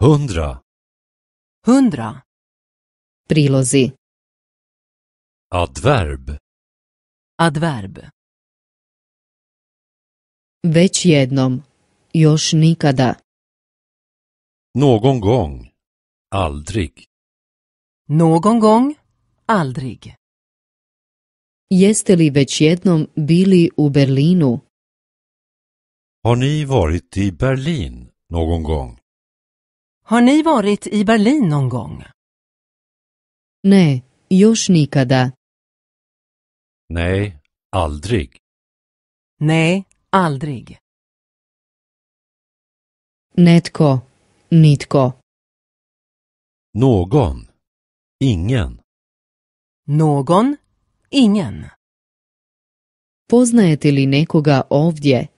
100 100 Prilozi Adverb Već jednom, još nikada Någon gång, aldrig Någon gång, aldrig Jeste li već jednom bili u Berlinu? Har ni varit i Berlin någon gång? Har ni varit i Berlin någon gång? Nej, još nikada. Nej, aldrig. Nej, aldrig. Netko, nitko. Någon, ingen. Någon, ingen. Poznajete li nekoga ovdje?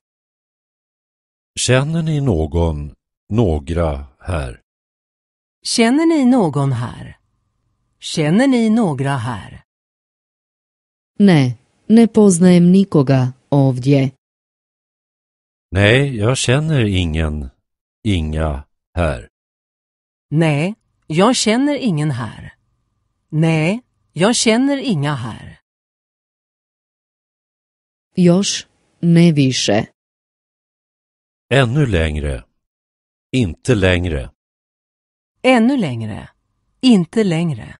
Känner ni någon, några här? Känner ni någon här? Känner ni några här? Nej, ne poznajem nikoga ovdje. Nej, jag känner ingen, inga här. Nej, jag känner ingen här. Nej, jag känner inga här. Još ne više. Ännu längre. Inte längre. Ännu längre. Inte längre.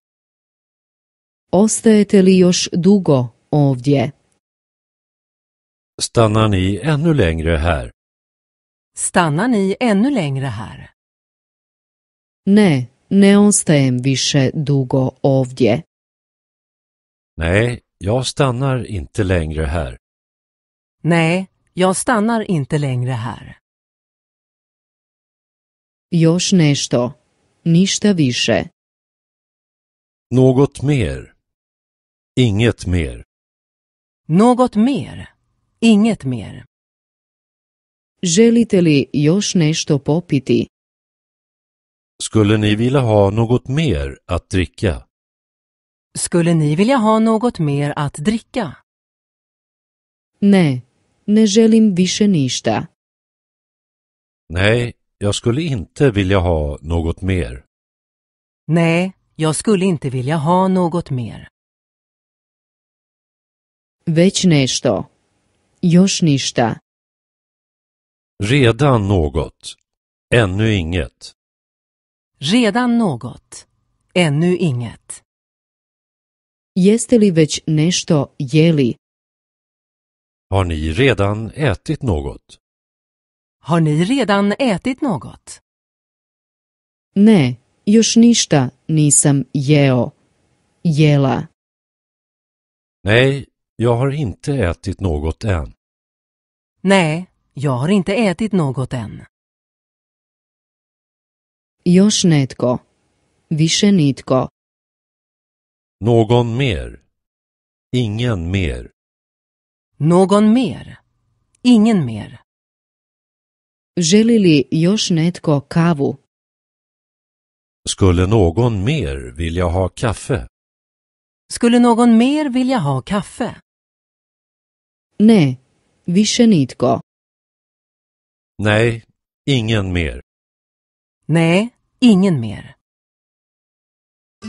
Ostajete li još dugo ovdje? Stannar ni ännu längre här? Stannar ni ännu längre här? Nej, ne ostajem više dugo ovdje. Nej, jag stannar inte längre här. Nej, jag stannar inte längre här. Još nešto. Ništa više. Något mer. Inget mer. Något mer. Inget mer. Želite li još nešto popiti? Skulle ni vilja ha något mer att dricka? Skulle ni vilja ha något mer att dricka? Nej, ne želim više ništa. Nej, jag skulle inte vilja ha något mer. Nej, jag skulle inte vilja ha något mer. Već nešto. Još ništa. Redan något. Ännu inget. Redan något. Ännu inget. Jeste li već nešto jeli? Har ni redan ätit något? Har ni redan ätit något? Nej, još ništa nisam jeo. Jela. Nej, jag har inte ätit något än. Nej, jag har inte ätit något än. Još netko. Više nitko. Någon mer. Ingen mer. Någon mer. Ingen mer. Želi li još netko kavu? Skulle någon mer vilja ha kaffe? Skulle någon mer vilja ha kaffe? Nej, više nitko. Nej, ingen mer. Nej, ingen mer.